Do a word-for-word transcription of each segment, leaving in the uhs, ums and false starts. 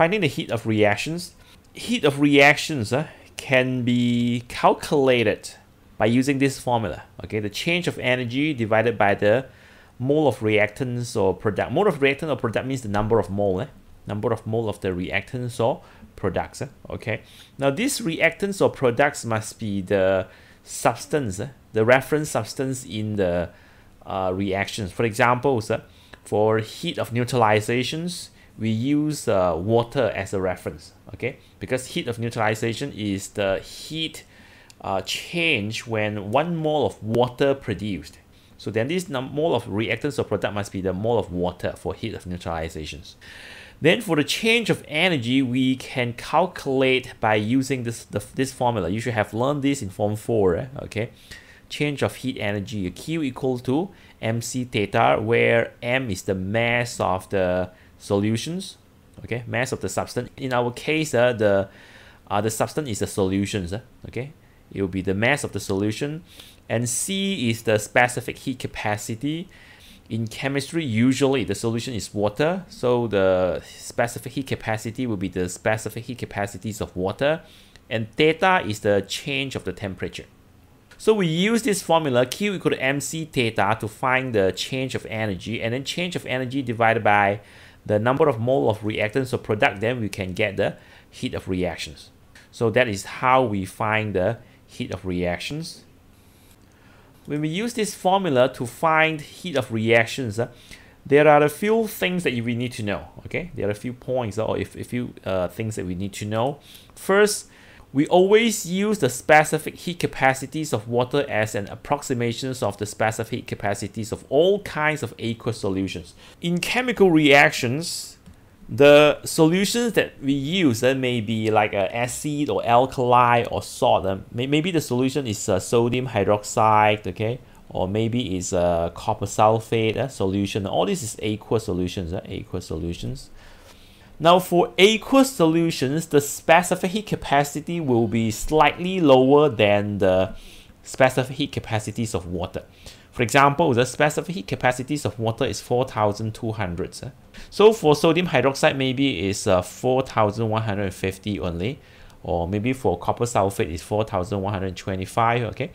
Finding the heat of reactions. Heat of reactions uh, can be calculated by using this formula. Okay, the change of energy divided by the mole of reactants or product. Mole of reactant or product means the number of mole. Eh? Number of mole of the reactants or products. Eh? Okay. Now these reactants or products must be the substance, eh? the reference substance in the uh, reactions. For example, sir, for heat of neutralizations, we use uh, water as a reference. Okay, because heat of neutralization is the heat uh, change when one mole of water produced. So then this mole of reactants or product must be the mole of water for heat of neutralizations. Then for the change of energy, we can calculate by using this the, this formula. You should have learned this in Form four, eh? Okay? Change of heat energy, Q equal to mc theta, where m is the mass of the solutions, okay? Mass of the substance. In our case, uh, the, uh, the substance is the solutions, eh? Okay? It will be the mass of the solution. And C is the specific heat capacity. In chemistry, usually the solution is water. So the specific heat capacity will be the specific heat capacities of water. And theta is the change of the temperature. So we use this formula, Q equal to mc theta, to find the change of energy. And then change of energy divided by the number of mole of reactants or product. Then we can get the heat of reactions. So that is how we find the heat of reactions. When we use this formula to find heat of reactions, uh, there are a few things that we need to know. Okay, there are a few points uh, or if, a few uh, things that we need to know. First, we always use the specific heat capacities of water as an approximation of the specific heat capacities of all kinds of aqueous solutions. In chemical reactions, the solutions that we use uh, may be like uh, acid or alkali or salt. Uh, may maybe the solution is uh, sodium hydroxide, okay, or maybe it's uh, copper sulfate uh, solution. All this is aqueous solutions. Uh, aqueous solutions. Now, for aqueous solutions, the specific heat capacity will be slightly lower than the specific heat capacities of water. For example, the specific heat capacities of water is four thousand two hundred. So for sodium hydroxide, maybe it's four thousand one hundred fifty only, or maybe for copper sulfate is four thousand one hundred twenty-five. Okay,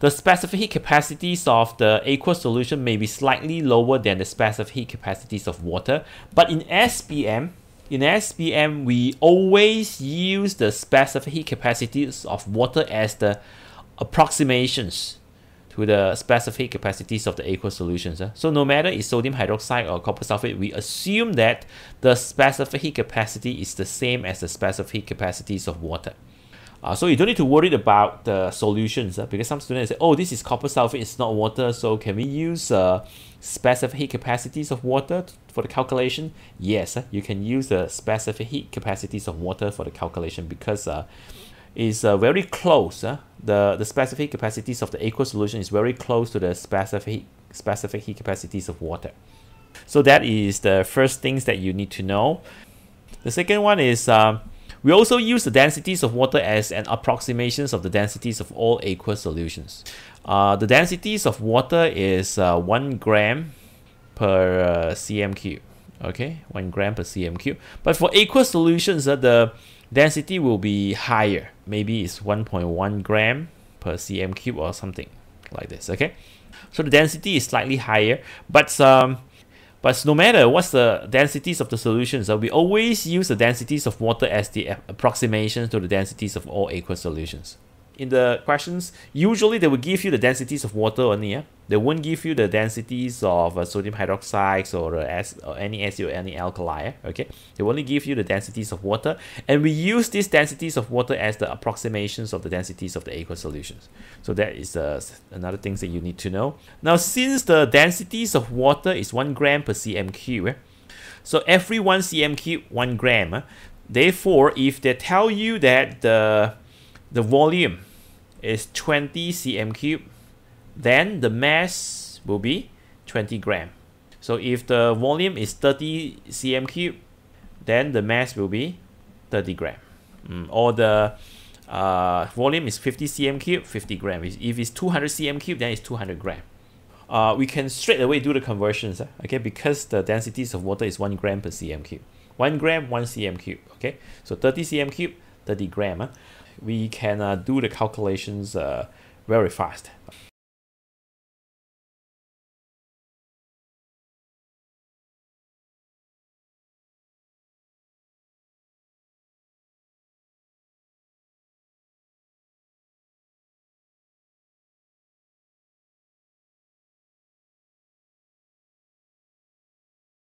the specific heat capacities of the aqueous solution may be slightly lower than the specific heat capacities of water, but in S P M, in S P M, we always use the specific heat capacities of water as the approximations to the specific capacities of the aqueous solutions. Eh? So no matter it's sodium hydroxide or copper sulfate, we assume that the specific heat capacity is the same as the specific heat capacities of water. Uh, so you don't need to worry about the solutions, eh? Because some students say, oh, this is copper sulfate, it's not water, so can we use uh, specific heat capacities of water for the calculation? Yes, eh? You can use the specific heat capacities of water for the calculation because uh, is uh, very close. Uh, the, the specific capacities of the aqueous solution is very close to the specific, specific heat capacities of water. So that is the first things that you need to know. The second one is uh, we also use the densities of water as an approximation of the densities of all aqueous solutions. Uh, the densities of water is uh, one gram per uh, C M Q. Okay, one gram per C M Q. But for aqueous solutions, uh, the density will be higher. Maybe it's one point one gram per C M cube or something like this. Okay, so the density is slightly higher, but um, but no matter what's the densities of the solutions, uh, we always use the densities of water as the approximation to the densities of all aqueous solutions. In the questions, usually they will give you the densities of water only. Yeah? They won't give you the densities of uh, sodium hydroxide or, uh, as, or any acid or any alkali. Yeah? Okay, they only give you the densities of water, and we use these densities of water as the approximations of the densities of the aqueous solutions. So that is uh, another thing that you need to know. Now, since the densities of water is one gram per C M cube, yeah? So every one C M cube, one gram. Yeah? Therefore, if they tell you that the the volume is twenty C M cubed, then the mass will be twenty gram. So if the volume is thirty C M cubed, then the mass will be thirty gram. Mm, or the uh, volume is fifty C M cubed, fifty gram. If it's two hundred C M cubed, then it's two hundred gram. Uh, we can straight away do the conversions, okay? Because the densities of water is one gram per C M cubed. one gram, one centimeter cube. Okay, so thirty centimeters cube, thirty gram. Huh? We can uh, do the calculations uh, very fast.